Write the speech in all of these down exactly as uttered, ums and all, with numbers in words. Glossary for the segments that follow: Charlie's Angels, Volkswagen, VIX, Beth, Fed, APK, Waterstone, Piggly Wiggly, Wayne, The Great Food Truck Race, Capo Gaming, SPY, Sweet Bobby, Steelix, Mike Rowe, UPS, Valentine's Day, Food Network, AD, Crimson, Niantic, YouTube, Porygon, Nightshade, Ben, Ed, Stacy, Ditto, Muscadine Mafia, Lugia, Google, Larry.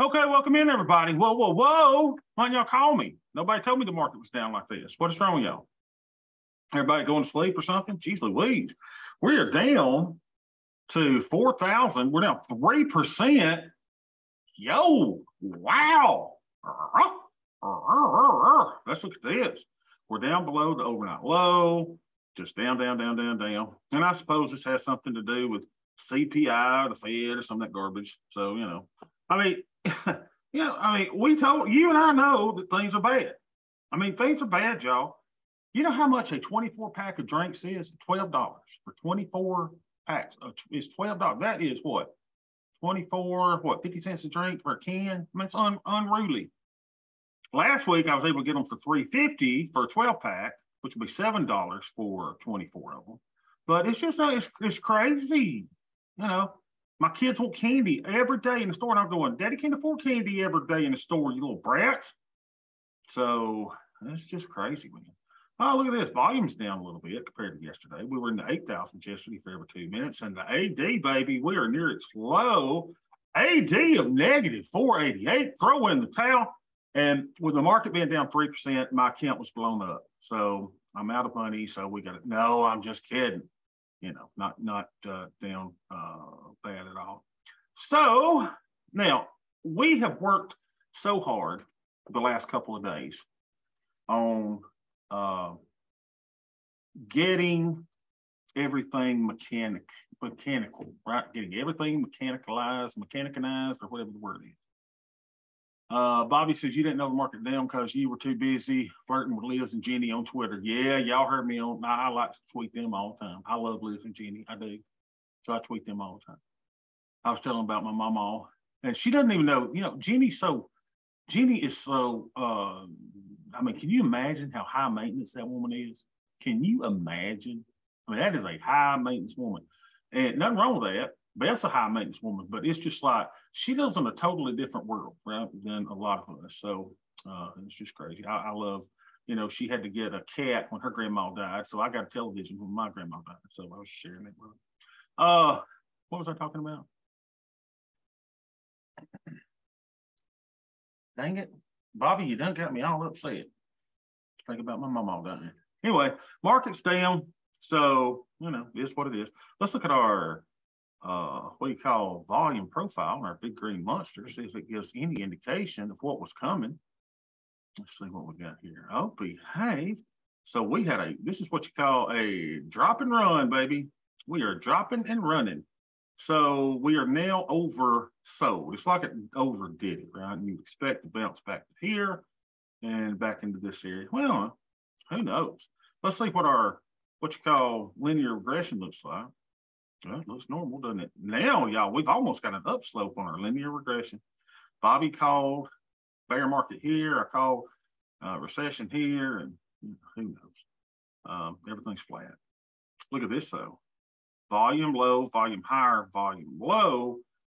Okay, welcome in, everybody. Whoa, whoa, whoa. Why y'all call me? Nobody told me the market was down like this. What is wrong with y'all? Everybody going to sleep or something? Jeez Louise. We are down to four thousand. We're down three percent. Yo, wow. Let's look at this. We're down below the overnight low. Just down, down, down, down, down. And I suppose this has something to do with C P I or the Fed or some of that garbage. So, you know, I mean, you know, I mean, we told you and I know that things are bad. I mean, things are bad, y'all. You know how much a twenty-four pack of drinks is? twelve dollars for twenty-four packs. It's twelve dollars. That is what? twenty-four, what, fifty cents a drink per can? I mean, it's un unruly. Last week, I was able to get them for three fifty for a twelve pack, which would be seven dollars for twenty-four of them. But it's just, it's, it's crazy. You know, my kids want candy every day in the store. And I'm going, Daddy can't afford candy every day in the store, you little brats. So it's just crazy, man. Oh, look at this. Volume's down a little bit compared to yesterday. We were in the eight thousands yesterday for every two minutes. And the A D, baby, we are near its low. A D of negative four eighty-eight. Throw in the towel. And with the market being down three percent, my account was blown up. So I'm out of money. So we got to, no, I'm just kidding. You know, not, not uh, down uh, bad at all. So now we have worked so hard the last couple of days on Uh, getting everything mechanic, mechanical, right? Getting everything mechanicalized, mechanicized, or whatever the word is. Uh, Bobby says, you didn't know the market down because you were too busy flirting with Liz and Jenny on Twitter. Yeah, y'all heard me on, I, I like to tweet them all the time. I love Liz and Jenny, I do. So I tweet them all the time. I was telling about my mama, and she doesn't even know, you know, Jenny's so, Jenny is so, uh, I mean, can you imagine how high maintenance that woman is? Can you imagine? I mean, that is a high maintenance woman. And nothing wrong with that. Beth's a high maintenance woman, but it's just like she lives in a totally different world, right, than a lot of us. So uh, it's just crazy. I, I love, you know, she had to get a cat when her grandma died. So I got a television when my grandma died. So I was sharing it with her. Uh, what was I talking about? Dang it. Bobby, you done got me all upset. Think about my mom all done. Anyway, market's down. So, you know, it's what it is. Let's look at our, uh, what do you call, volume profile, our big green monster, see if it gives any indication of what was coming. Let's see what we got here. Oh, behave. So we had a, this is what you call a drop and run, baby. We are dropping and running. So we are now oversold. It's like it overdid it, right? And you expect to bounce back to here and back into this area. Well, who knows? Let's see what our, what you call linear regression looks like. Well, it looks normal, doesn't it? Now, y'all, we've almost got an upslope on our linear regression. Bobby called bear market here. I called uh, recession here. And you know, who knows? Um, everything's flat. Look at this, though. Volume low, volume higher, volume low,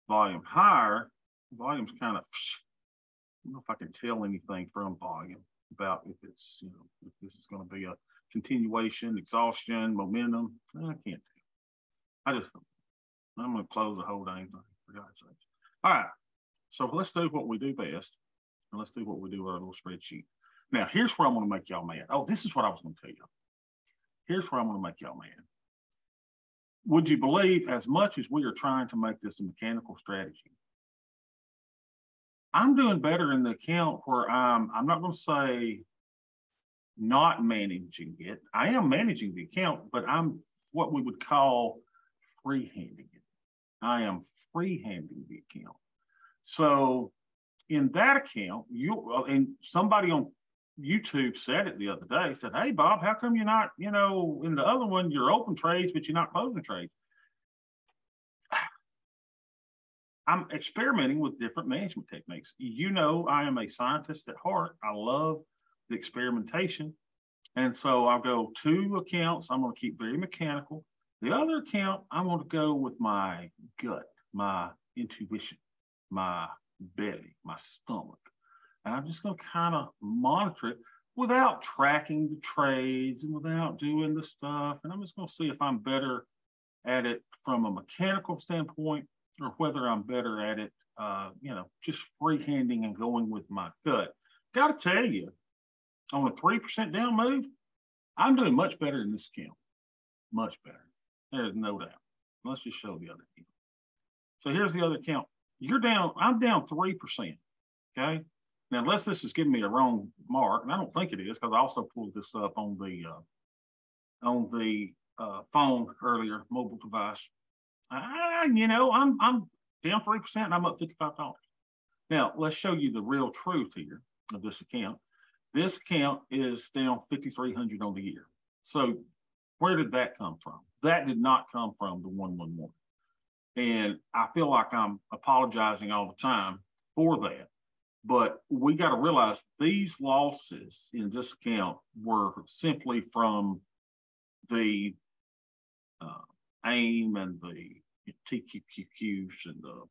volume higher. Volume's kind of, I don't know if I can tell anything from volume about if it's, you know, if this is going to be a continuation, exhaustion, momentum. I can't tell. I just, I'm going to close the whole dang thing, for God's sake. All right. So let's do what we do best, and let's do what we do with our little spreadsheet. Now, here's where I'm going to make y'all mad. Oh, this is what I was going to tell y'all. Here's where I'm going to make y'all mad. Would you believe, as much as we are trying to make this a mechanical strategy, I'm doing better in the account where I'm, I'm not going to say not managing it. I am managing the account, but I'm what we would call freehanding it. I am freehanding the account. So in that account, you and somebody on YouTube said it the other day, said, hey, Bob, how come you're not, you know, in the other one, you're open trades, but you're not closing trades? I'm experimenting with different management techniques. You know, I am a scientist at heart. I love the experimentation. And so I'll go two accounts. I'm going to keep very mechanical. The other account, I'm going to go with my gut, my intuition, my belly, my stomach. And I'm just going to kind of monitor it without tracking the trades and without doing the stuff. And I'm just going to see if I'm better at it from a mechanical standpoint or whether I'm better at it, uh, you know, just freehanding and going with my gut. Got to tell you, on a three percent down move, I'm doing much better in this account. Much better. There's no doubt. Let's just show the other account. So here's the other account. You're down, I'm down three percent, okay? Now, unless this is giving me a wrong mark, and I don't think it is, because I also pulled this up on the uh, on the uh, phone earlier, mobile device. I, you know, I'm I'm down three percent and I'm up fifty-five dollars. Now, let's show you the real truth here of this account. This account is down fifty-three hundred dollars on the year. So where did that come from? That did not come from the one one one. And I feel like I'm apologizing all the time for that. But we got to realize these losses in this account were simply from the uh, AIM and the T Q Q Qs and the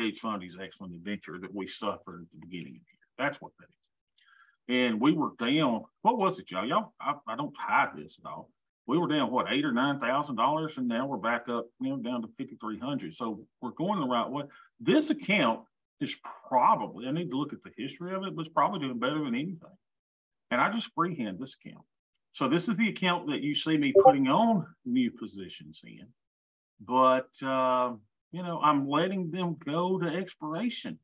hedge fundies excellent adventure that we suffered at the beginning of the year. That's what that is. And we were down, what was it, y'all? Y'all, I, I don't hide this at all. We were down, what, eight or nine thousand dollars, and now we're back up, you know, down to fifty-three hundred. So we're going the right way. This account is probably, I need to look at the history of it, but it's probably doing better than anything. And I just freehand this account. So this is the account that you see me putting on new positions in, but, uh, you know, I'm letting them go to expiration.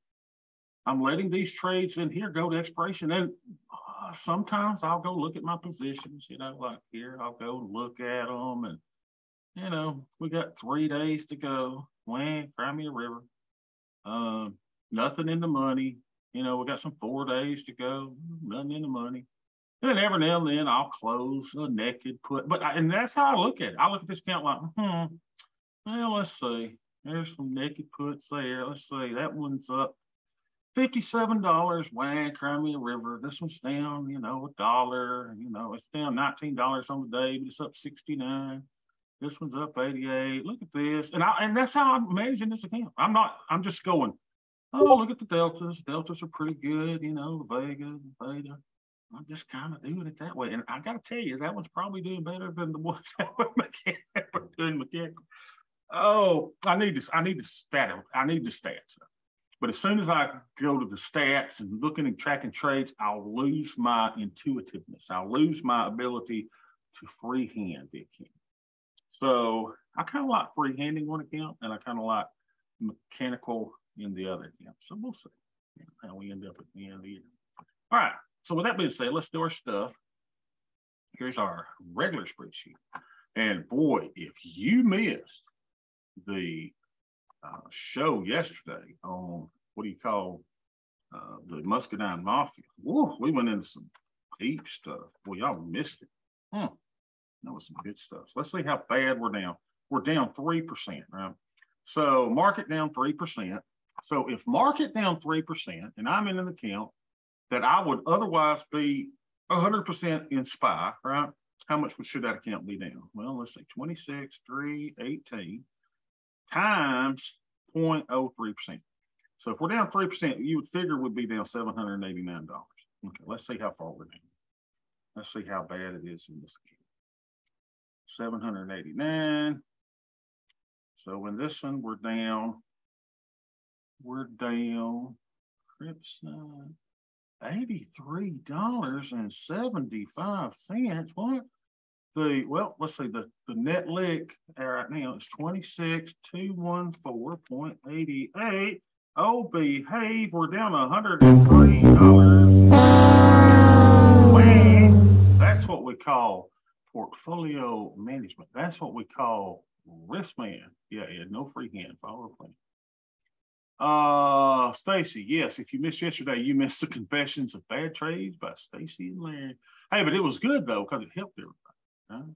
I'm letting these trades in here go to expiration. And uh, sometimes I'll go look at my positions, you know, like here, I'll go look at them and, you know, we got three days to go. Wayne, cry me a river. Um, nothing in the money. You know, we got some four days to go, nothing in the money. And then every now and then I'll close a naked put, but I, and that's how I look at it. I look at this account like, hmm, well, let's see. There's some naked puts there. Let's see, that one's up fifty-seven dollars. Wah, cry me a river. This one's down, you know, a dollar. You know, it's down nineteen dollars on the day, but it's up sixty-nine. This one's up eighty-eight. Look at this, and I and that's how I'm managing this account. I'm not. I'm just going. Oh, look at the deltas. Deltas are pretty good, you know, the Vega, the Beta. I'm just kind of doing it that way. And I got to tell you, that one's probably doing better than the ones that were doing mechanical. Oh, I need this. I need the stat. I need the stats. But as soon as I go to the stats and looking and tracking trades, I'll lose my intuitiveness. I'll lose my ability to freehand the account. So I kind of like freehanding one account, and I kind of like mechanical in the other account. So we'll see how we end up at the end of the year. All right. So with that being said, let's do our stuff. Here's our regular spreadsheet. And boy, if you missed the uh, show yesterday on what do you call uh, the Muscadine Mafia, whoa, we went into some deep stuff. Boy, y'all missed it. Hmm. That was some good stuff. So let's see how bad we're down. We're down three percent, right? So market down three percent. So if market down three percent and I'm in an account that I would otherwise be one hundred percent in S P Y, right? How much should that account be down? Well, let's say twenty-six, three, eighteen times zero point zero three percent. So if we're down three percent, you would figure would be down seven hundred eighty-nine dollars. Okay, let's see how far we're down. Let's see how bad it is in this account. seven hundred eighty-nine. So in this one, we're down, we're down, Crimson. eighty-three dollars and seventy-five cents. What? The, well, let's see, the, the net lick right now is twenty-six thousand two hundred fourteen point eight eight. Oh, behave. We're down one hundred three dollars. Wayne. That's what we call portfolio management. That's what we call risk man. Yeah, yeah, no freehand, follow plan. Uh, Stacy, yes, if you missed yesterday, you missed the Confessions of Bad Trades by Stacy and Larry. Hey, but it was good, though, because it helped everybody. Right?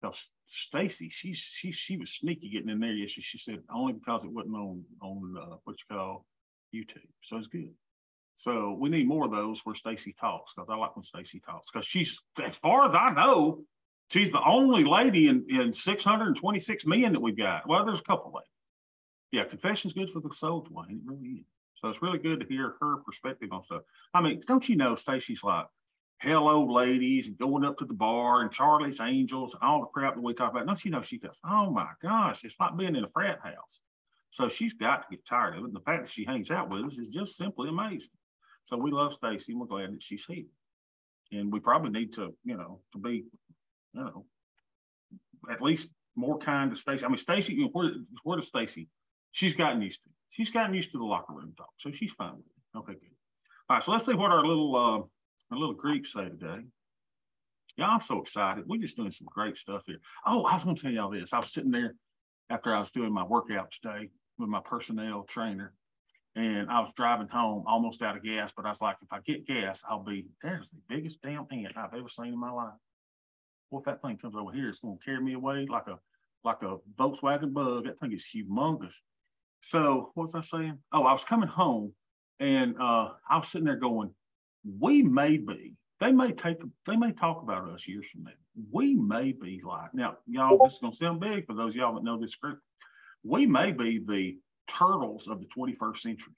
Because Stacy, she, she, she was sneaky getting in there yesterday. She said only because it wasn't on, on uh, what you call YouTube. So it's good. So we need more of those where Stacy talks, because I like when Stacy talks. Because she's, as far as I know, she's the only lady in, in six hundred twenty-six men that we've got. Well, there's a couple ladies. Yeah, confession's good for the soul, Dwayne. It really is. So it's really good to hear her perspective on stuff. I mean, don't you know, Stacy's like, hello, ladies, and going up to the bar, and Charlie's Angels, and all the crap that we talk about. Don't you know, she goes, oh, my gosh, it's like being in a frat house. So she's got to get tired of it. And the fact that she hangs out with us is just simply amazing. So we love Stacy, and we're glad that she's here. And we probably need to, you know, to be, you know, at least more kind to Stacy. I mean, Stacy, you know, where, where does Stacy? She's gotten used to. She's gotten used to the locker room talk, so she's fine with it. Okay, good. All right, so let's see what our little uh, our little Greeks say today. Yeah, I'm so excited. We're just doing some great stuff here. Oh, I was going to tell y'all this. I was sitting there after I was doing my workout today with my personnel trainer, and I was driving home almost out of gas, but I was like, if I get gas, I'll be, there's the biggest damn ant I've ever seen in my life. Well, if that thing comes over here, it's going to carry me away like a like a Volkswagen bug. That thing is humongous. So what was I saying? Oh, I was coming home, and uh, I was sitting there going, we may be, they may take, they may talk about us years from now. We may be like, now, y'all, this is going to sound big for those of y'all that know this group. We may be the turtles of the twenty-first century.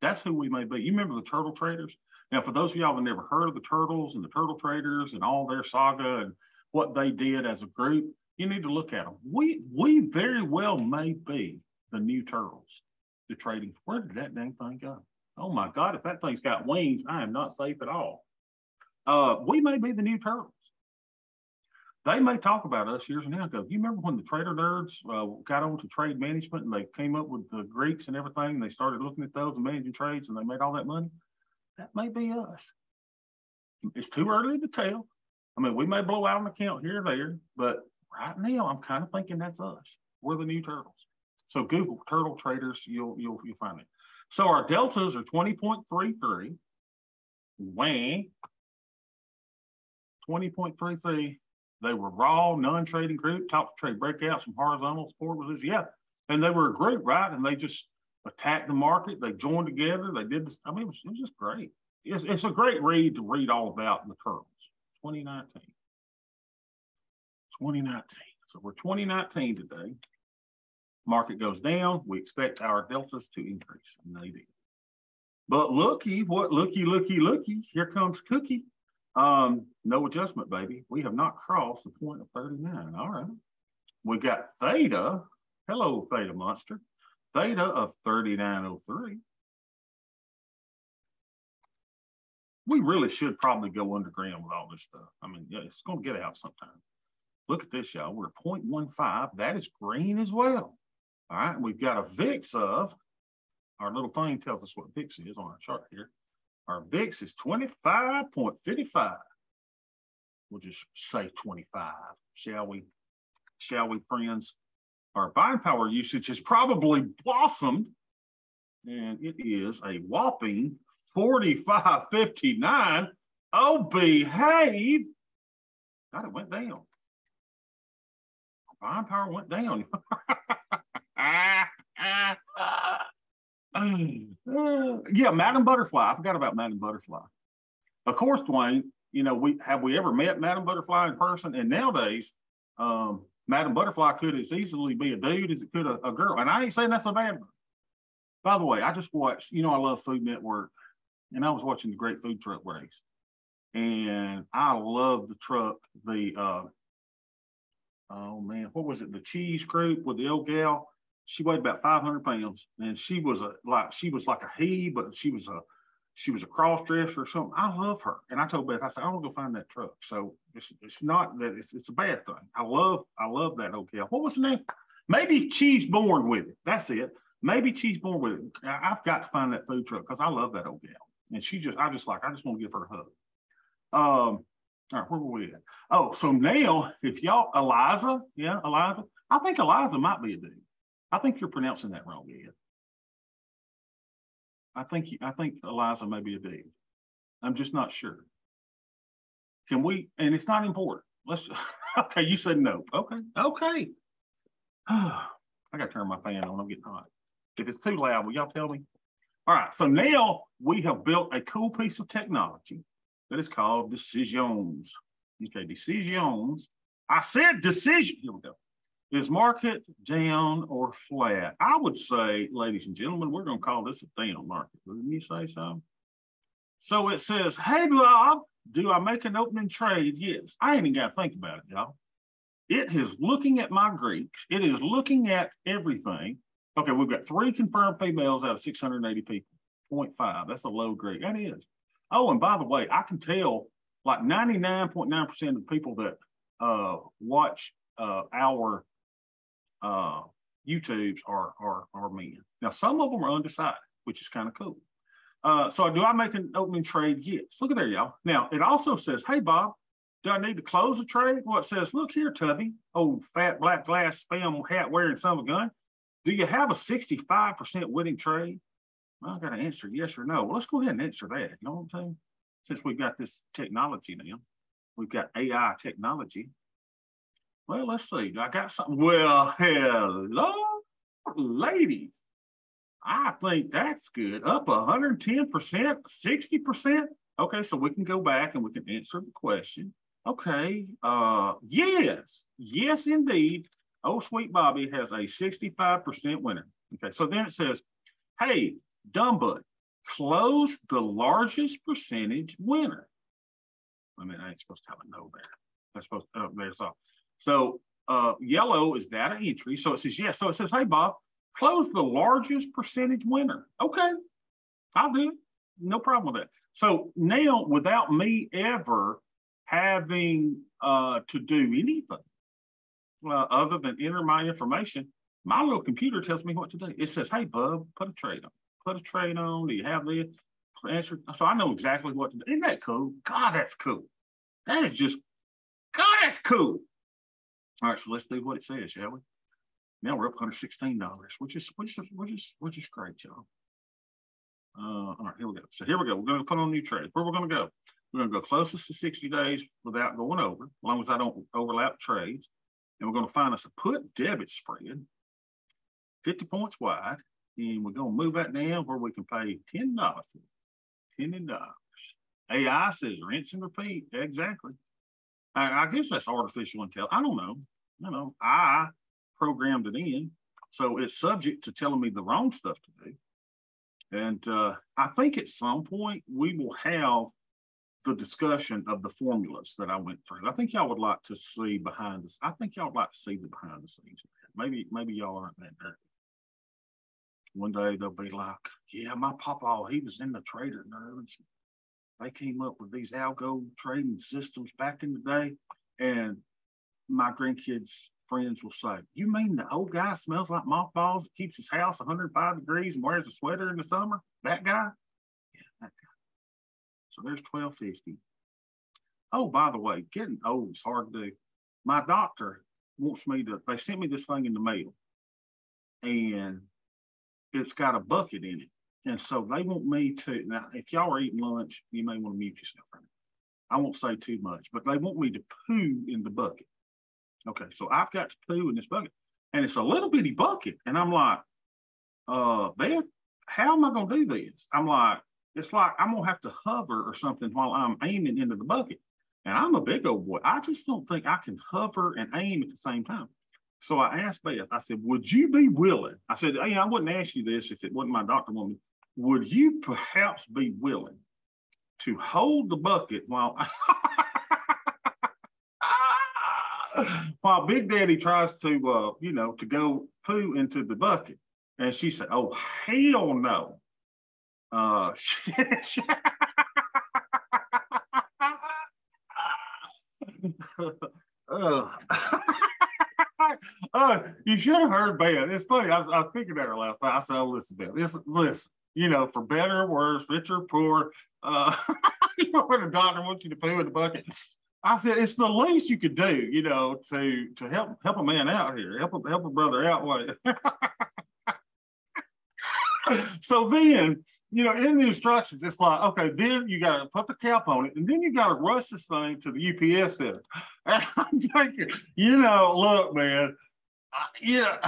That's who we may be. You remember the turtle traders? Now, for those of y'all that never heard of the turtles and the turtle traders and all their saga and what they did as a group, you need to look at them. We, we very well may be the new turtles, the trading. Where did that dang thing go? Oh, my God, if that thing's got wings, I am not safe at all. Uh, we may be the new turtles. They may talk about us years and now ago. You remember when the Trader Nerds uh, got on to trade management and they came up with the Greeks and everything, and they started looking at those and managing trades, and they made all that money? That may be us. It's too early to tell. I mean, we may blow out an account here or there, but right now I'm kind of thinking that's us. We're the new turtles. So Google turtle traders, you'll you'll you'll find it. So our deltas are twenty point three three, Wayne, twenty point three three. They were raw, non-trading group, top trade breakouts, some horizontal support was this. Yeah, and they were a group, right? And they just attacked the market. They joined together. They did this. I mean, it was, it was just great. It's, it's a great read to read all about in the turtles. twenty nineteen. twenty nineteen. So we're twenty nineteen today. Market goes down. We expect our deltas to increase, and they did. But looky, what looky, looky, looky. Here comes Cookie. Um, no adjustment, baby. We have not crossed the point of thirty-nine. All right. We got Theta. Hello, Theta Monster. Theta of thirty-nine oh three. We really should probably go underground with all this stuff. I mean, yeah, it's going to get out sometime. Look at this, y'all. We're at zero point one five. That is green as well. All right, we've got a V I X of, our little thing tells us what V I X is on our chart here. Our V I X is twenty-five point five five. We'll just say twenty-five, shall we? Shall we, friends? Our buying power usage has probably blossomed, and it is a whopping forty-five fifty-nine. Oh, behave. God, it went down. Buying power went down. Yeah, Madam Butterfly. I forgot about Madam Butterfly. Of course, Dwayne, you know, we have we ever met Madam Butterfly in person? And nowadays, um, Madam Butterfly could as easily be a dude as it could a, a girl. And I ain't saying that's a bad one. By the way, I just watched, you know, I love Food Network, and I was watching The Great Food Truck Race. And I love the truck, the, uh, oh, man, what was it? The cheese group with the old gal. She weighed about five hundred pounds, and she was a like she was like a he, but she was a she was a cross dresser or something. I love her, and I told Beth, I said, I want to go find that truck. So it's it's not that it's it's a bad thing. I love I love that old gal. What was her name? Maybe she's born with it. That's it. Maybe she's born with it. I've got to find that food truck because I love that old gal, and she just I just like I just want to give her a hug. Um, all right, where were we at? Oh, so now if y'all Eliza, yeah, Eliza. I think Eliza might be a dude. I think you're pronouncing that wrong, Ed. I think I think Eliza may be a dude. I'm just not sure. Can we? And it's not important. Let's. Okay, you said no. Okay, okay. I got to turn my fan on. I'm getting hot. If it's too loud, will y'all tell me? All right. So now we have built a cool piece of technology that is called decisions. Okay, decisions. I said decision. Here we go. Is market down or flat? I would say, ladies and gentlemen, we're going to call this a down market. Wouldn't you say so? So it says, hey, Bob, do I make an opening trade? Yes. I ain't even got to think about it, y'all. It is looking at my Greeks. It is looking at everything. Okay, we've got three confirmed females out of six hundred eighty people, zero point five. That's a low grade. That is. Oh, and by the way, I can tell like ninety-nine point nine percent of the people that uh, watch uh, our uh, YouTubes are, are, are men. Now, some of them are undecided, which is kind of cool. Uh, so do I make an opening trade? Yes. Look at there, y'all. Now, it also says, hey, Bob, do I need to close the trade? Well, it says, look here, Tubby, old fat black glass spam hat wearing son of a gun. Do you have a sixty-five percent winning trade? Well, I've got to answer yes or no. Well, let's go ahead and answer that. You know what I'm saying? Since we've got this technology now, we've got A I technology. Well, let's see. Do I got something? Well, hello, ladies. I think that's good. Up one hundred ten percent, sixty percent. Okay, so we can go back and we can answer the question. Okay, uh, yes. Yes, indeed. Oh, Sweet Bobby has a sixty-five percent winner. Okay, so then it says, hey, Dumbbud, close the largest percentage winner. I mean, I ain't supposed to have a no there. That's supposed to, oh, there's all. So uh, yellow is data entry. So it says, yes. Yeah. So it says, hey, Bob, close the largest percentage winner. Okay, I'll do it. No problem with that. So now, without me ever having uh, to do anything uh, other than enter my information, my little computer tells me what to do. It says, hey, bub, put a trade on. Put a trade on. Do you have this? Answer. So I know exactly what to do. Isn't that cool? God, that's cool. That is just, God, that's cool. All right, so let's do what it says, shall we? Now we're up one hundred sixteen dollars, which is which is which is which is great, y'all. Uh, all right, here we go. So here we go. We're going to put on a new trade. Where we're going to go? We're going to go closest to sixty days without going over, as long as I don't overlap trades. And we're going to find us a put debit spread, fifty points wide, and we're going to move that down where we can pay ten dollars for it. ten dollars. A I says rinse and repeat. Exactly. I, I guess that's artificial intelligence. I don't know. You know, I programmed it in, so it's subject to telling me the wrong stuff to do. And uh, I think at some point we will have the discussion of the formulas that I went through. I think y'all would like to see behind this. I think y'all would like to see the behind the scenes. Maybe, maybe y'all aren't that dirty. One day they'll be like, yeah, my papa, he was in the Trader Nerds. They came up with these algo trading systems back in the day. And my grandkids' friends will say, you mean the old guy smells like mothballs, keeps his house one hundred five degrees and wears a sweater in the summer? That guy? Yeah, that guy. So there's twelve fifty. Oh, by the way, getting old is hard to do. My doctor wants me to, they sent me this thing in the mail. And it's got a bucket in it. And so they want me to, now, if y'all are eating lunch, you may want to mute yourself right now. I won't say too much, but they want me to poo in the bucket. Okay, so I've got to poo in this bucket. And it's a little bitty bucket. And I'm like, uh, Beth, how am I going to do this? I'm like, it's like I'm going to have to hover or something while I'm aiming into the bucket. And I'm a big old boy. I just don't think I can hover and aim at the same time. So I asked Beth, I said, would you be willing? I said, hey, I wouldn't ask you this if it wasn't my doctor woman. Would you perhaps be willing to hold the bucket while while Big Daddy tries to, uh, you know, to go poo into the bucket? And she said, oh, hell no. Uh, uh. Uh, you should have heard Ben. It's funny. I was, I was thinking at her last night. I said, oh, listen, Ben, listen, listen, you know, for better or worse, rich or poor, uh, you know, when a doctor wants you to poo in the bucket. I said, it's the least you could do, you know, to to help help a man out here, help a, help a brother out. So then, you know, in the instructions, it's like, okay, then you got to put the cap on it, and then you got to rush this thing to the U P S center. And I'm thinking, you know, look, man, uh, yeah.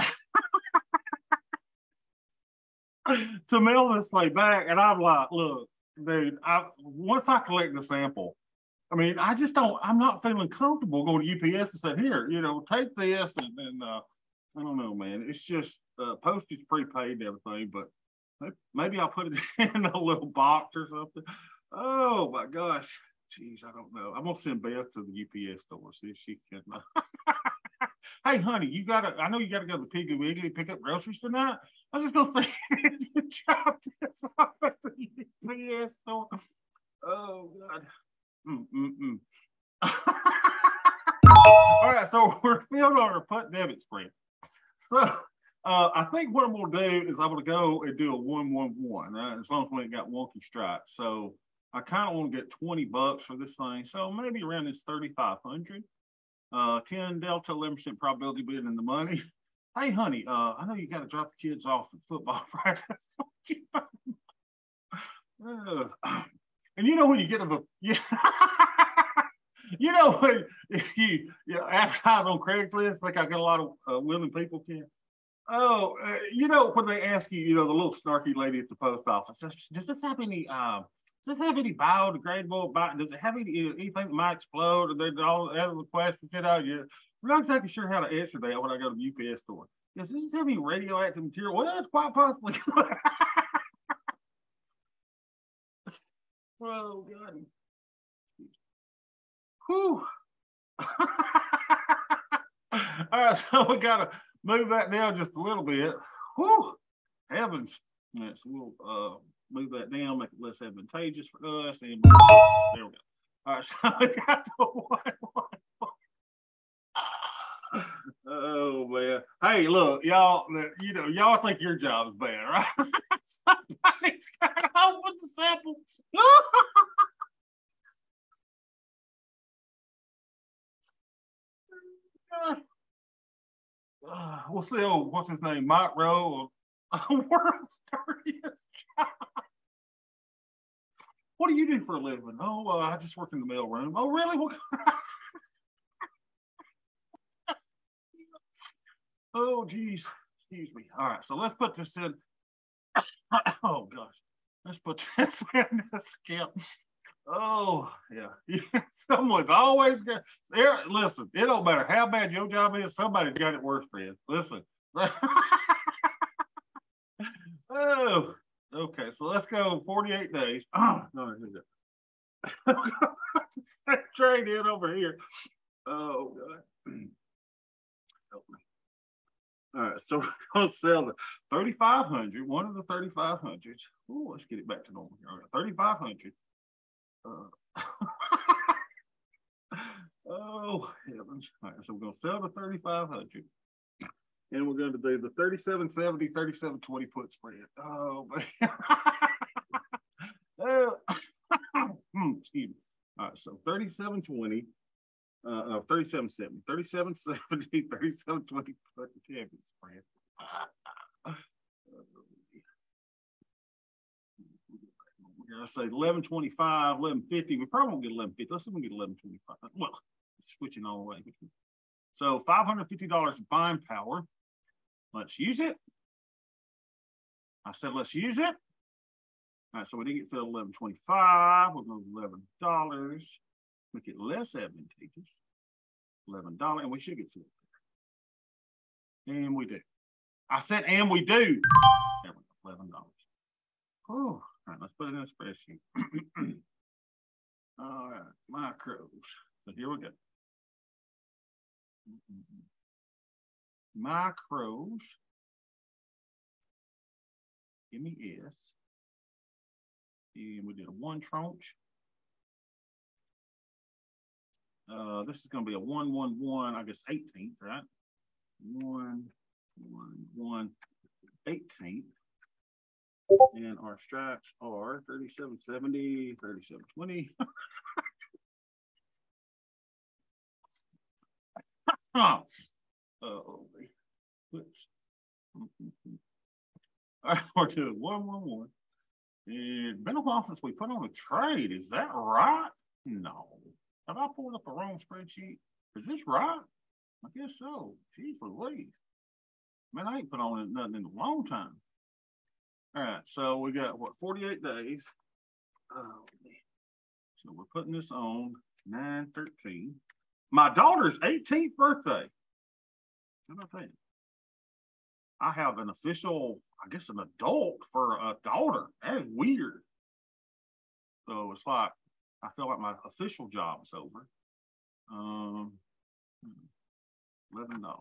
To mail this thing back, and I'm like, look, dude, I, once I collect the sample, I mean, I just don't, I'm not feeling comfortable going to U P S and saying, here, you know, take this, and, and uh, I don't know, man. It's just uh, postage prepaid and everything, but maybe I'll put it in a little box or something. Oh, my gosh. Jeez, I don't know. I'm going to send Beth to the U P S store, see if she can. hey, honey, you got to, I know you got to go to Piggly Wiggly pick up groceries tonight. I was just going to say, you dropped this off at the U P S store. Oh, God. Mm, mm, mm. All right, so we're filled on our punt debit spread. So uh, I think what I'm going to do is I'm going to go and do a one one one, right? As long as we ain't got wonky stripes. So I kind of want to get twenty bucks for this thing. So maybe around this thirty-five hundred. Uh, ten delta, eleven percent probability being in the money. Hey, honey, uh, I know you got to drop the kids off at football practice. uh, and you know when you get to the... Yeah. You know, when you, you know, advertise on Craigslist, like I get a lot of uh, women people can. Oh, uh, you know, when they ask you, you know, the little snarky lady at the post office, does, does this have any, uh, does this have any biodegradable, bio, does it have any, anything that might explode? And all the other questions, you know, you, I'm not exactly sure how to answer that when I go to the U P S store. Does this have any radioactive material? Well, it's quite possibly. Oh, God. All right, so we got to move that down just a little bit. Whew, heavens. Right, so we'll uh, move that down, make it less advantageous for us. And there we go. All right, so we got the one, one, one. Oh, man. Hey, look, y'all, you know, y'all think your job is bad, right? Somebody's got off with the sample. Uh, we'll see. Oh, what's his name? Mike Rowe, world's dirtiest job. What do you do for a living? Oh, uh, I just work in the mail room. Oh, really? What? Oh, geez. Excuse me. All right. So let's put this in. Oh, gosh. Let's put this in the skip. Oh, yeah. Someone's always got there. Listen, it don't matter how bad your job is, somebody's got it worse for you. Listen. Oh, okay. So let's go forty-eight days. Oh, no, trade in over here. Oh, God. Help me. All right. So we're going to sell the thirty-five hundred, one of the thirty-five hundreds. Oh, let's get it back to normal here. All right, thirty-five hundred. Uh, oh heavens! All right, so we're gonna sell the thirty-five hundred, and we're going to do the thirty-seven seventy, thirty-seven twenty put spread. Oh man! Oh, excuse me. All right, so thirty-seven twenty, uh, no, thirty-seven seventy, thirty-seven seventy, thirty-seven twenty put spread. I say eleven twenty-five, eleven fifty. We probably won't get eleven fifty. Let's see if we can get eleven twenty-five. Well, switching all the way. So five hundred fifty dollars buying power. Let's use it. I said, let's use it. All right, so we didn't get filled eleven twenty-five. We'll go eleven dollars. Make it less advantageous. eleven dollars, and we should get filled. And we do. I said, and we do. There we go, eleven dollars. Oh. All right, let's put it in a spreadsheet. All right, micros. So here we go. Micros. Give me S. And we did a one tranche. Uh, this is going to be a one, one, one, I guess eighteenth, right? One, one, one, eighteenth. And our stripes are thirty-seven seventy, thirty-seven twenty. Oh, let's. All right, we're doing one, one, one. It's been a while since we put on a trade. Is that right? No. Have I pulled up a wrong spreadsheet? Is this right? I guess so. Jeez Louise. Man, I ain't put on nothing in a long time. All right, so we got, what, forty-eight days. Oh, man. So we're putting this on nine thirteen. My daughter's eighteenth birthday. How about that? I have an official, I guess an adult for a daughter. That is weird. So it's like, I feel like my official job is over. Um, eleven dollars.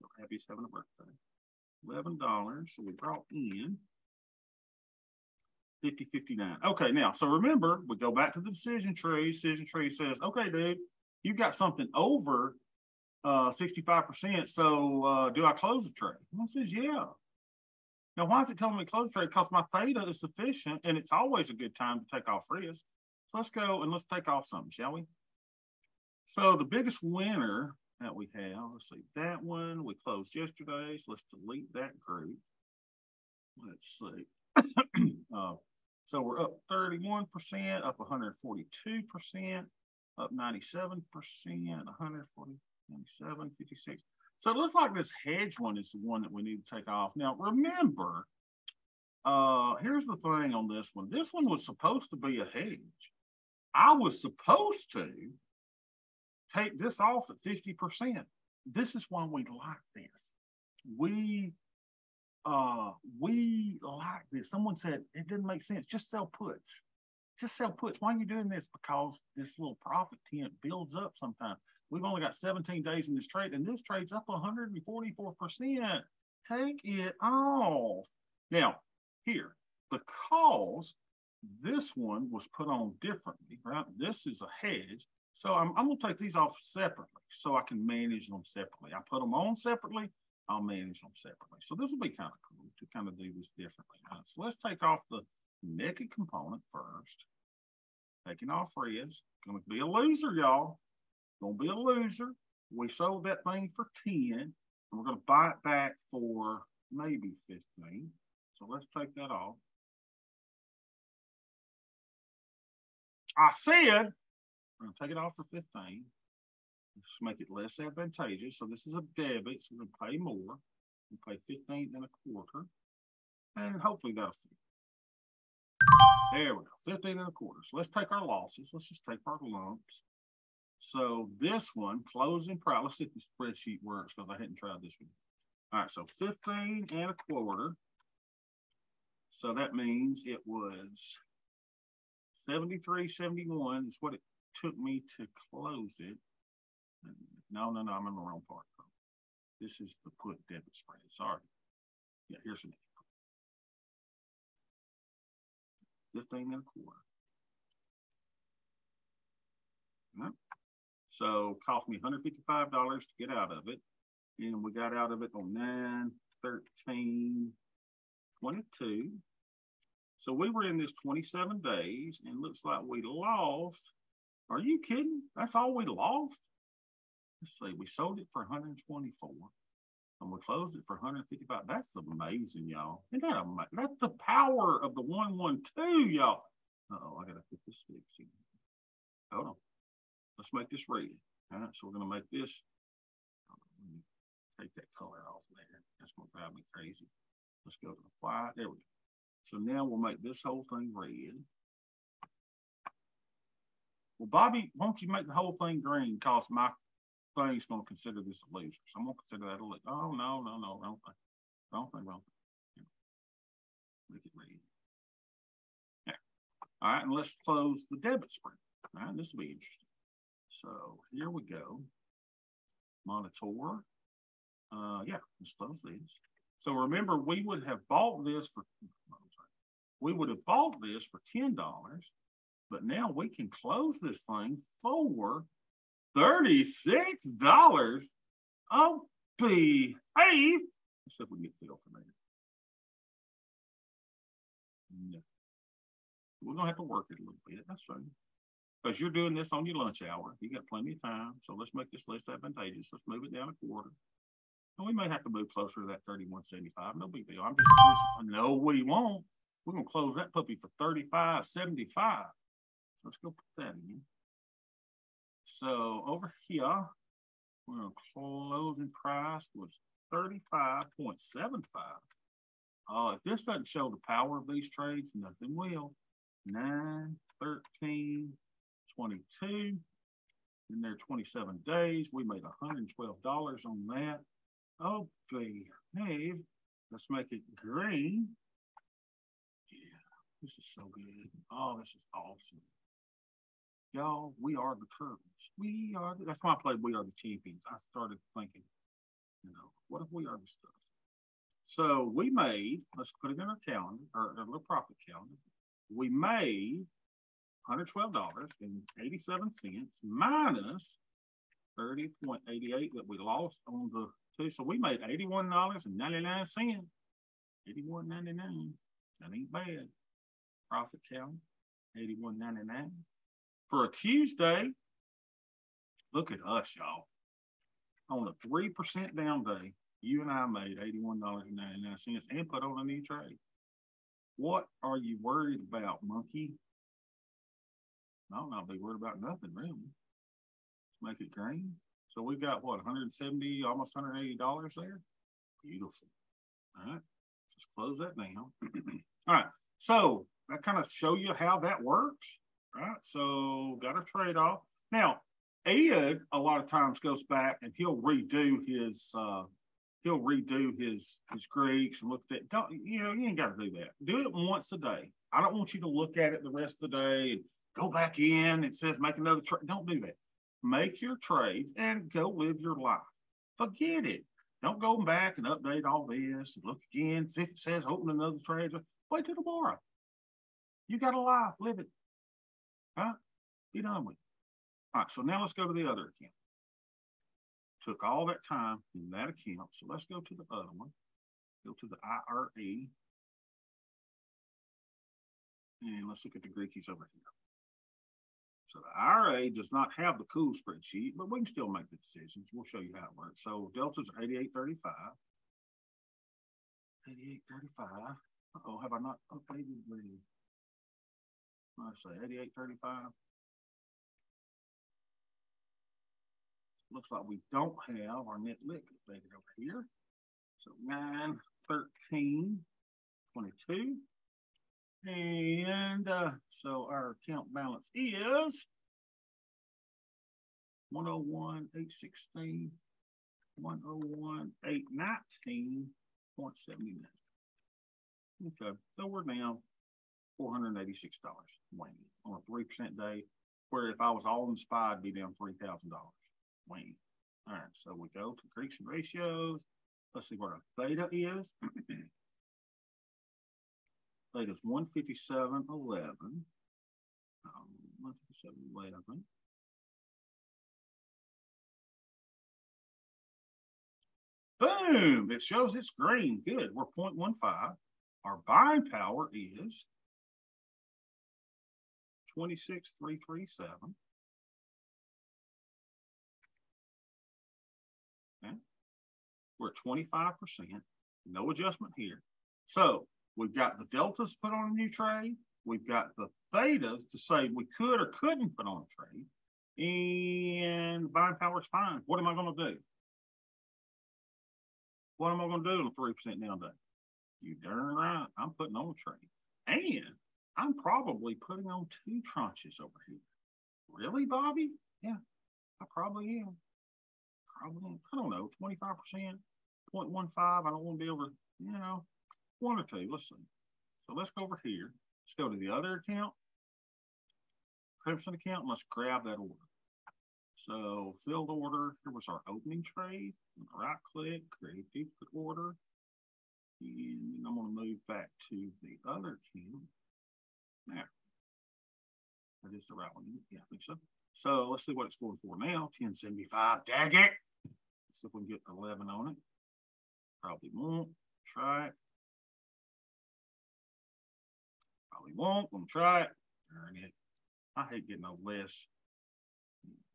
So Happy's having a birthday. eleven dollars. So we brought in fifty fifty-nine. Okay, now, so remember, we go back to the decision tree. Decision tree says, okay, dude, you got something over uh, sixty-five percent, so uh, do I close the trade? And I says, yeah. Now, why is it telling me to close the trade? Because my theta is sufficient, and it's always a good time to take off risk. So let's go and let's take off something, shall we? So the biggest winner that we have, let's see, that one we closed yesterday, so let's delete that group. Let's see. uh, so we're up thirty-one percent, up one hundred forty-two percent, up ninety-seven percent, one hundred forty, ninety-seven, fifty-six. So it looks like this hedge one is the one that we need to take off. Now, remember, uh, here's the thing on this one. This one was supposed to be a hedge. I was supposed to take this off at fifty percent. This is why we like this. We... Uh, we like this. Someone said, it didn't make sense. Just sell puts. Just sell puts. Why are you doing this? Because this little profit tent builds up sometimes. We've only got seventeen days in this trade, and this trade's up one hundred forty-four percent. Take it off. Now, here, because this one was put on differently, right? This is a hedge. So I'm, I'm going to take these off separately so I can manage them separately. I put them on separately. I'll manage them separately. So this will be kind of cool to kind of do this differently. Right? So let's take off the naked component first. Taking off Fred's. Going to be a loser, y'all. Going to be a loser. We sold that thing for ten, and we're going to buy it back for maybe fifteen. So let's take that off. I said we're going to take it off for fifteen. Let's make it less advantageous. So this is a debit, so we're going to pay more. We pay fifteen and a quarter. And hopefully that'll fit. There we go, fifteen and a quarter. So let's take our losses. Let's just take our lumps. So this one, closing price. Let's see if the spreadsheet works because I hadn't tried this one. All right, so fifteen and a quarter. So that means it was seventy-three seventy-one is what it took me to close it. No, no, no, I'm in the wrong part. This is the put debit spread. Sorry. Yeah, here's an example. fifteen and a quarter. Right. So cost me one hundred fifty-five dollars to get out of it. And we got out of it on nine thirteen twenty-two. So we were in this twenty-seven days, and looks like we lost. Are you kidding? That's all we lost? Let's see, we sold it for one hundred twenty-four and we closed it for one hundred fifty-five. That's amazing, y'all. Isn't that amazing? That's the power of the one one two, y'all. Uh-oh, I got to put this fixed in. Hold on. Let's make this red. All right, so we're going to make this. Let me take that color off there. That's going to drive me crazy. Let's go to the white. There we go. So now we'll make this whole thing red. Well, Bobby, won't you make the whole thing green? Because my thing's going to consider this a loser. So I'm going to consider that a loser. Oh, no, no, no. Wrong thing. Wrong thing, wrong thing. Make it red. Yeah. All right, and let's close the debit spread. All right, this will be interesting. So here we go. Monitor. Uh, yeah, let's close these. So remember, we would have bought this for, we would have bought this for ten dollars. But now we can close this thing for thirty-six dollars. Oh, behave. Let's see if we can get a feel for that. No. We're going to have to work it a little bit. That's fine. Because you're doing this on your lunch hour. You got plenty of time. So let's make this less advantageous. Let's move it down a quarter. And we may have to move closer to that thirty-one seventy-five. No big deal. I'm just, just no, we won't. We're going to close that puppy for thirty-five seventy-five. Let's go put that in. So over here, we're going to closing price was thirty-five seventy-five. Oh, uh, if this doesn't show the power of these trades, nothing will. nine thirteen twenty-two. In there, twenty-seven days. We made one hundred twelve dollars on that. Oh, behave. Let's make it green. Yeah, this is so good. Oh, this is awesome. y'all, we are the Turtles. We are, the, that's why I played We Are the Champions. I started thinking, you know, what if we are the stuff? So we made, let's put it in our calendar, or our little profit calendar. We made one hundred twelve dollars and eighty-seven cents minus thirty point eight eight that we lost on the two. So we made eighty-one dollars and ninety-nine cents. eighty-one ninety-nine. That ain't bad. Profit count, eighty-one ninety-nine. For a Tuesday, look at us, y'all. On a three percent down day, you and I made eighty-one dollars and ninety-nine cents and put on a new trade. What are you worried about, monkey? I don't know, I'll be worried about nothing, really. Let's make it green. So we've got, what, one hundred seventy dollars, almost one hundred eighty dollars there? Beautiful. All right, just close that down. All right, so that kind of show you how that works, right? So got a trade-off. Now, Ed a lot of times goes back and he'll redo his uh, he'll redo his his Greeks and look at that. Don't you know? You ain't got to do that. Do it once a day. I don't want you to look at it the rest of the day and go back in. It says make another trade. Don't do that. Make your trades and go live your life. Forget it. Don't go back and update all this and look again. See if it says open another trade. Wait till tomorrow. You got a life. Live it. Huh? Be done with it. All right, so now let's go to the other account. Took all that time in that account. So let's go to the other one. Go to the I R E. And let's look at the Greekies over here. So the I R A does not have the cool spreadsheet, but we can still make the decisions. We'll show you how it works. So deltas are eighty-eight thirty-five. eighty-eight thirty-five. Uh-oh, have I not updated the, what did I say, eighty-eight thirty-five? Looks like we don't have our net lick updated over here. So nine thirteen twenty-two. And uh, so our account balance is one oh one eight sixteen, one oh one eight nineteen point seven nine. Okay, so we're down four hundred eighty-six dollars Wayne on a three percent day, where if I was all in S P Y, I'd be down three thousand dollars Wayne. All right, so we go to Greeks and ratios. Let's see what our theta is. Theta is one fifty-seven eleven. Um, one fifty-seven eleven. Boom! It shows it's green. Good. We're zero point one five. Our buying power is twenty-six thousand three hundred thirty-seven. Okay. We're at twenty-five percent. No adjustment here. So, we've got the deltas put on a new trade. We've got the thetas to say we could or couldn't put on a trade. And buying power is fine. What am I going to do? What am I going to do on a three percent down day? You darn right. I'm putting on a trade. And I'm probably putting on two tranches over here. Really, Bobby? Yeah, I probably am. Probably, I don't know, twenty-five percent, zero point one five. I don't want to be over, you know. One or two, let's see. So let's go over here. Let's go to the other account, Crimson account, and let's grab that order. So filled order, here was our opening trade. Right click, create duplicate order. And I'm gonna move back to the other account. There, that is the right one. Yeah, I think so. So let's see what it's going for now, ten seventy-five, dag it. Let's see if we can get eleven on it. Probably won't, try it. We won't. I'm gonna try it. Darn it. I hate getting no less,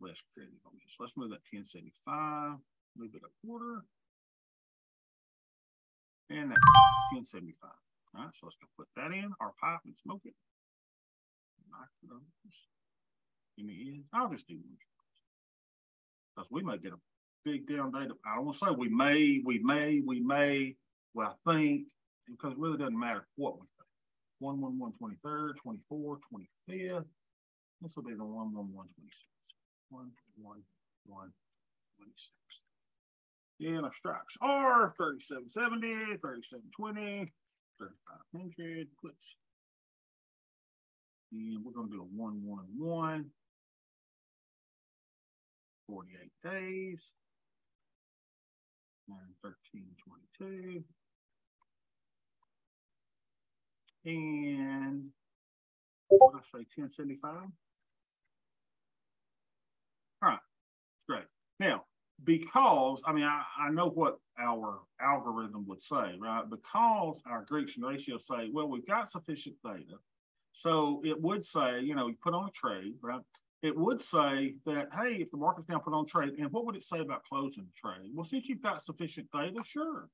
less credit on this. Let's move that ten seventy-five, move it a quarter, and that ten seventy-five. All right, so let's go put that in our pipe and smoke it. Give me in. I'll just do one because we may get a big down day. I don't want to say we may, we may, we may. Well, I think because it really doesn't matter what we. one one one twenty-third, twenty-fourth, twenty-fifth. This will be the one one one twenty-sixth. one one one twenty-sixth. And our strikes are thirty-seven seventy, thirty-seven twenty, thirty-five hundred, puts. And we're going to do a one one one. forty-eight days. And thirteen twenty-two. And what did I say, ten seventy-five? All right, great. Now, because, I mean, I, I know what our algorithm would say, right? Because our Greeks and ratio say, well, we've got sufficient data. So it would say, you know, you put on a trade, right? It would say that, hey, if the market's now put on trade, and what would it say about closing the trade? Well, since you've got sufficient data, sure.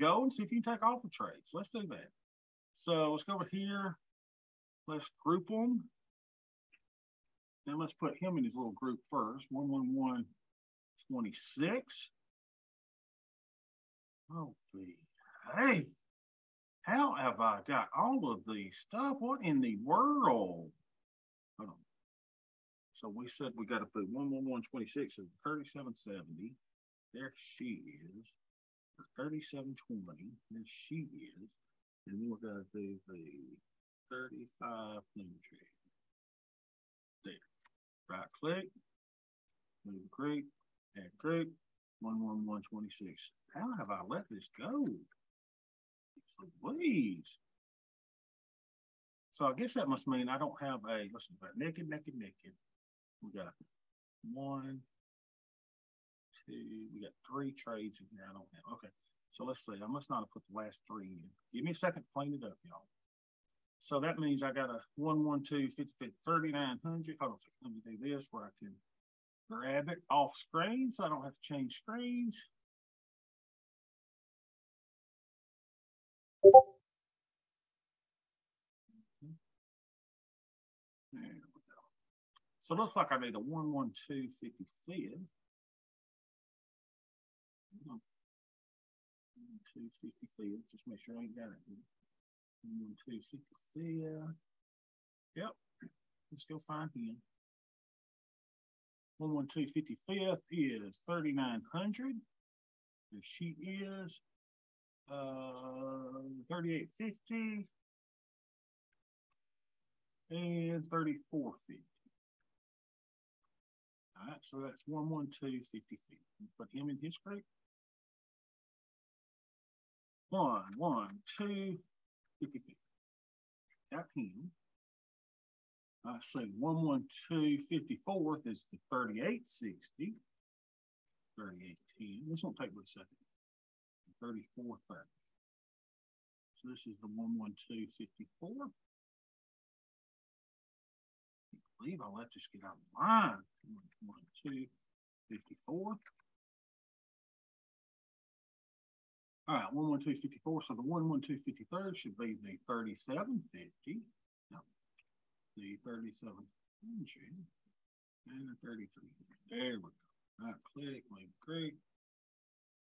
Go and see if you can take off the trades. Let's do that. So let's go over here. Let's group them. Then let's put him in his little group first. one eleven twenty-six. Oh, hey, how have I got all of these stuff? What in the world? Hold on. So we said we got to put one eleven twenty-six and thirty-seven seventy. There she is. thirty-seven twenty. There she is. And then we're going to do the thirty-five hundred. There. Right click. Move group. Add group. one eleven twenty-six. How have I let this go? Please. So I guess that must mean I don't have a, listen, but naked, naked, naked. We got one, two, we got three trades in here. I don't have, okay. So let's see, I must not have put the last three in. Give me a second to clean it up, y'all. So that means I got a one, one, two, fifty, fifty, thirty-nine hundred. Hold on a second, let me do this where I can grab it off screen so I don't have to change screens. There we go. So it looks like I need a one, one, two, fifty-five. one, two, fifty-five. Just make sure I ain't got it. one, one, two, fifty-five. Yep. Let's go find him. one, one, two, fifty-five is thirty-nine hundred. And she is uh, thirty-eight fifty. And thirty-four fifty. All right, so that's one, one, two, fifty, fifty. Put him in his group. one, one, two, fifty, fifty. Got him. I see one, one, two, fifty-fourth is the thirty-eight sixty. thirty-eight ten. This won't take but a second. thirty-four thirty. So this is the one, one, two, fifty-four. I believe I let this get out of line. one, one, two, fifty-four. All right, one, one, two, fifty-four. So the one, one, two, fifty-third should be the thirty-seven fifty. No, the thirty-seven hundred and the thirty-three hundred. There we go. All right, click, leave, click.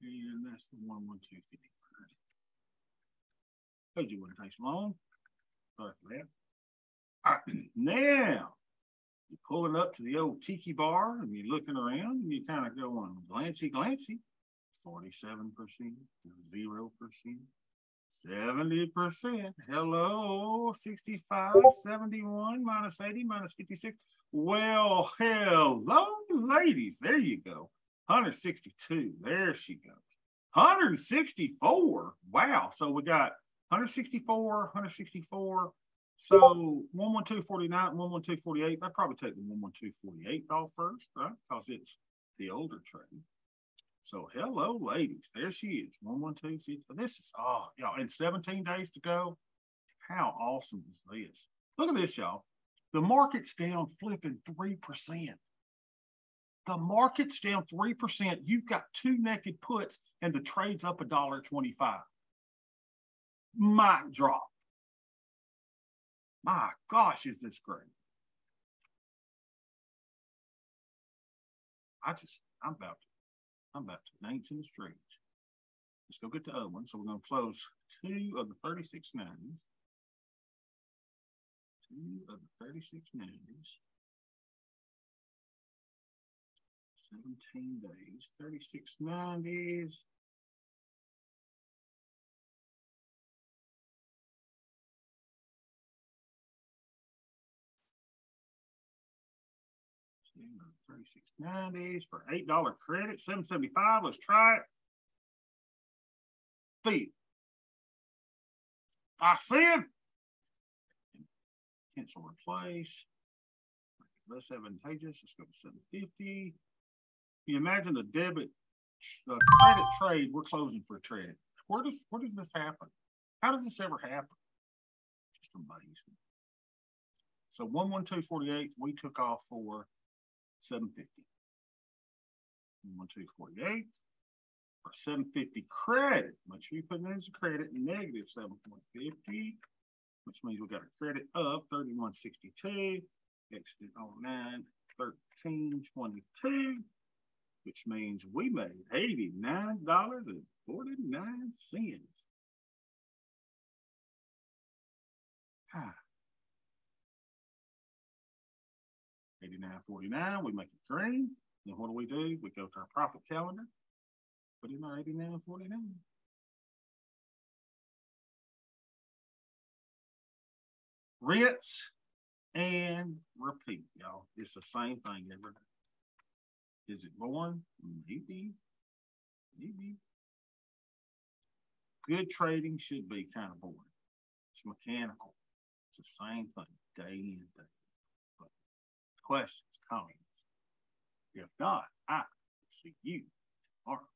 And that's the one, one, two, fifty-third. Told you it wouldn't take long. Sorry for that. All right, now. You're pulling up to the old tiki bar and you're looking around and you kind of go on glancy, glancy. forty-seven percent, zero percent, seventy percent, hello, sixty-five, seventy-one, minus eighty, minus fifty-six. Well, hello, ladies. There you go. one hundred sixty-two. There she goes. one hundred sixty-four. Wow. So we got one hundred sixty-four, one hundred sixty-four. So one, one, two, forty-nine, one, one, two, forty-eight. I'd probably take the one, one, two, forty-eight off first, right? Because it's the older trade. So hello, ladies. There she is. one, one, two, fifty. This is, oh, y'all, and seventeen days to go. How awesome is this? Look at this, y'all. The market's down flipping three percent. The market's down three percent. You've got two naked puts and the trade's up a dollar twenty-five. Mic drop. My gosh, is this great? I just, I'm about to, I'm about to dance in the streets. Let's go get the other one. So we're going to close two of the thirty-six nineties. Two of the thirty-six nineties. seventeen days, thirty-six nineties. thirty-six ninety for eight dollar credit, seven seventy-five. Let's try it. Feed. I said cancel replace. Less advantageous. Let's go to seven fifty. Can you imagine the debit, the credit trade? We're closing for a trade. Where does where does this happen? How does this ever happen? Just amazing. So one twelve forty-eight, we took off for seven fifty. one twelve forty-eight for seven fifty credit. Make sure you put in as a credit negative seven fifty, which means we got a credit of thirty-one sixty-two. Exited on nine thirteen twenty-two, which means we made eighty-nine dollars and forty-nine cents. Ah. eighty-nine forty-nine, we make it green. Then what do we do? We go to our profit calendar, put in our eighty-nine forty-nine. Rinse and repeat, y'all. It's the same thing every day. Is it going? Maybe. Maybe. Good trading should be kind of boring. It's mechanical. It's the same thing day in, day out. But questions, comments? If not, I see you tomorrow.